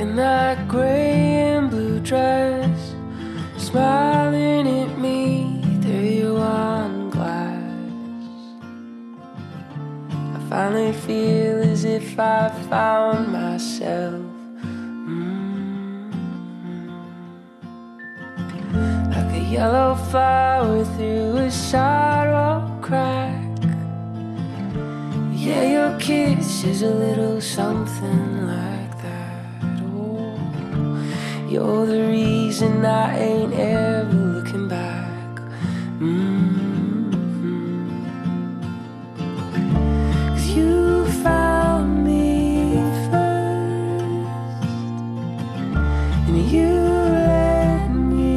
in that gray and blue dress, smiling at me through your wine glass. I finally feel as if I've found myself. Like a yellow flower through a sidewalk crack. Yeah, your kiss is a little something like that. Oh, you're the reason I ain't ever looking back. Cause you found me first, and you led me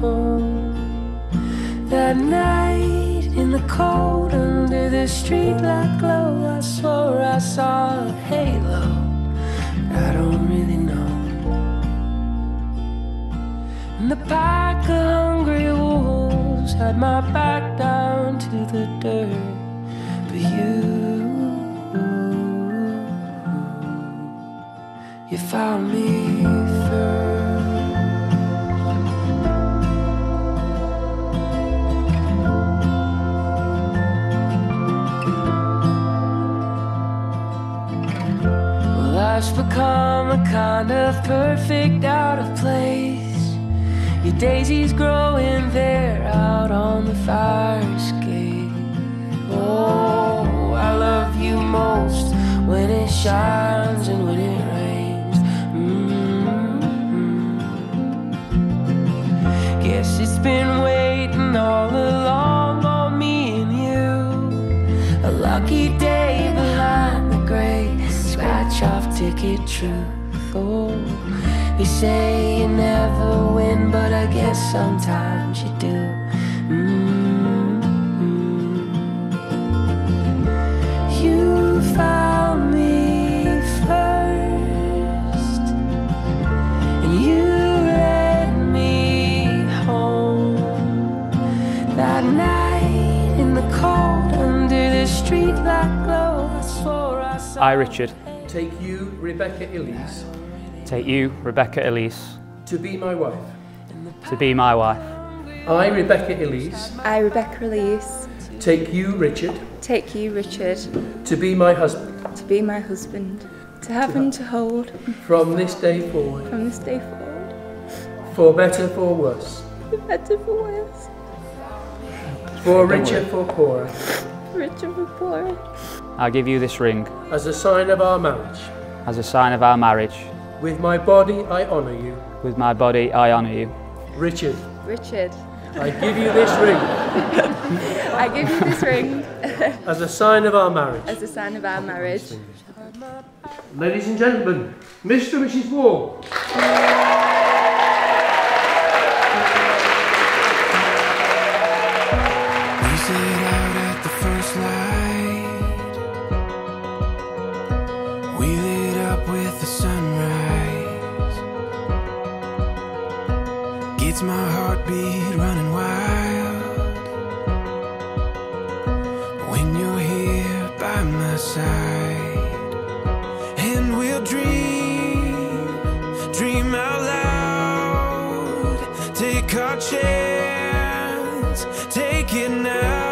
home. That night in the cold under the streetlight glow, I swore I saw a halo. I don't really know. And the pack of hungry wolves had my back down to the dirt. But you found me first. Life's become a kind of perfect out of place. Your daisies growing there out on the fire escape. Oh, I love you most when it shines and when it rains. Guess it's been waiting all along on me and you. A lucky day behind the gray scratch-off ticket truth. Oh, they say you never win, but I guess sometimes you do. You found me first, and you led me home. That night in the cold under the streetlight glow, I swore I saw. Hi, Richard. Take you, Rebecca Elise. Take you, Rebecca Elise. To be my wife. To be my wife. I, Rebecca Elise. I, Rebecca Elise. Take you, Richard. Take you, Richard. To be my husband. To be my husband. To have and to hold. From this day forward. From this day forward. For better, for worse. For better, for worse. For richer, for poorer. For richer, for poorer. I give you this ring. As a sign of our marriage. As a sign of our marriage. With my body I honour you. With my body I honour you. Richard. Richard. I give you this ring. I give you this ring. As a sign of our marriage. As a sign of our marriage. Ladies and gentlemen, Mr. and Mrs. Wall. It's my heartbeat running wild when you're here by my side, and we'll dream out loud, take our chance, take it now.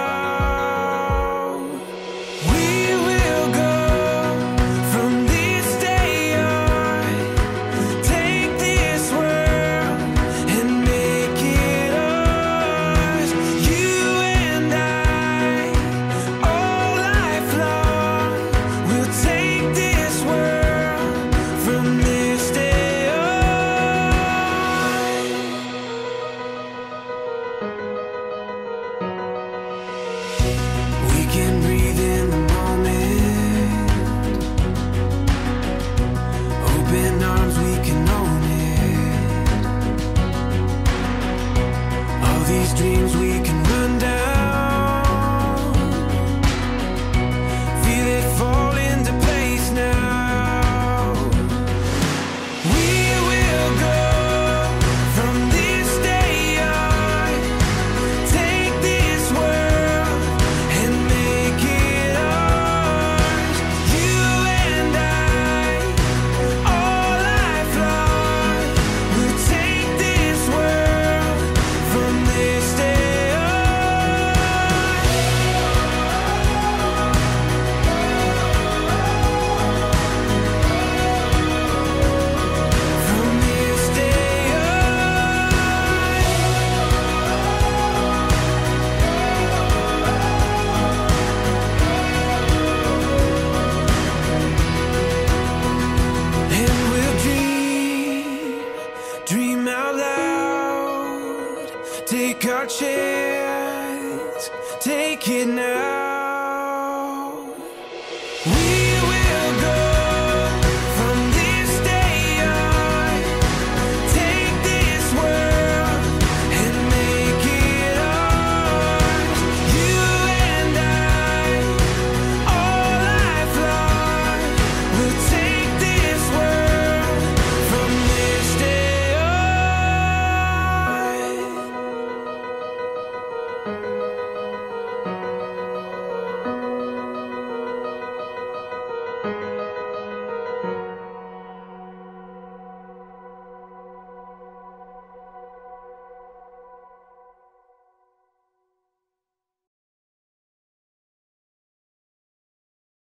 our chance. Take it now.